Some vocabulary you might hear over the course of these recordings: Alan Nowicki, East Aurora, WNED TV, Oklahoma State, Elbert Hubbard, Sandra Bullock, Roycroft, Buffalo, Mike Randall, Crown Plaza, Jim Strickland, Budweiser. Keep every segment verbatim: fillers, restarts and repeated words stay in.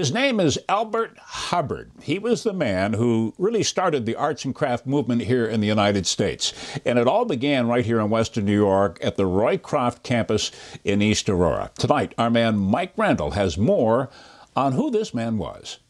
His name is Elbert Hubbard. He was the man who really started the arts and craft movement here in the United States. And it all began right here in Western New York at the Roycroft campus in East Aurora. Tonight, our man Mike Randall has more on who this man was.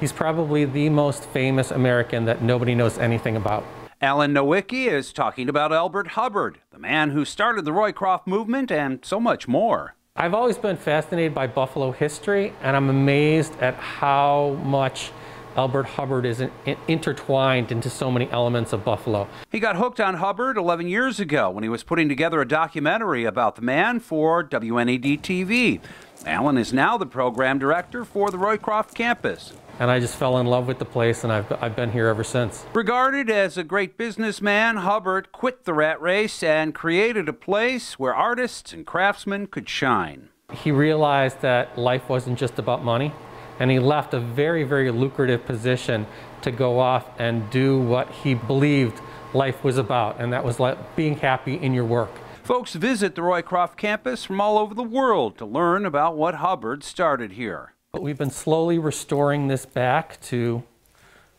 He's probably the most famous American that nobody knows anything about. Alan Nowicki is talking about Elbert Hubbard, the man who started the Roycroft movement and so much more. I've always been fascinated by Buffalo history, and I'm amazed at how much Elbert Hubbard is in, in, intertwined into so many elements of Buffalo. He got hooked on Hubbard eleven years ago when he was putting together a documentary about the man for W N E D T V. Alan is now the program director for the Roycroft campus. And I just fell in love with the place, and I've, I've been here ever since. Regarded as a great businessman, Hubbard quit the rat race and created a place where artists and craftsmen could shine. He realized that life wasn't just about money, and he left a very, very lucrative position to go off and do what he believed life was about, and that was like being happy in your work. Folks visit the Roycroft campus from all over the world to learn about what Hubbard started here. But we've been slowly restoring this back to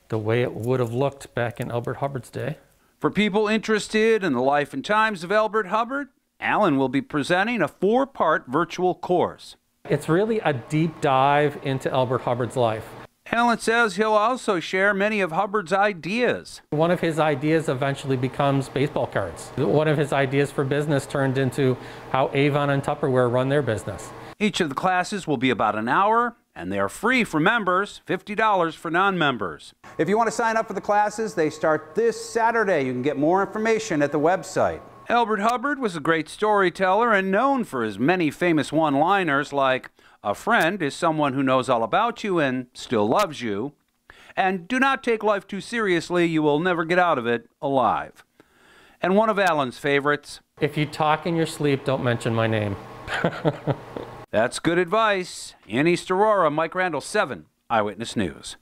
the way it would have looked back in Elbert Hubbard's day. For people interested in the life and times of Elbert Hubbard, Alan will be presenting a four-part virtual course. It's really a deep dive into Elbert Hubbard's life. Alan says he'll also share many of Hubbard's ideas. One of his ideas eventually becomes baseball cards. One of his ideas for business turned into how Avon and Tupperware run their business. Each of the classes will be about an hour, and they are free for members, fifty dollars for non-members. If you want to sign up for the classes, they start this Saturday. You can get more information at the website. Elbert Hubbard was a great storyteller and known for his many famous one-liners like, "A friend is someone who knows all about you and still loves you," and "Do not take life too seriously, you will never get out of it alive." And one of Alan's favorites, "If you talk in your sleep, don't mention my name." That's good advice. In East Aurora, Mike Randall, seven Eyewitness News.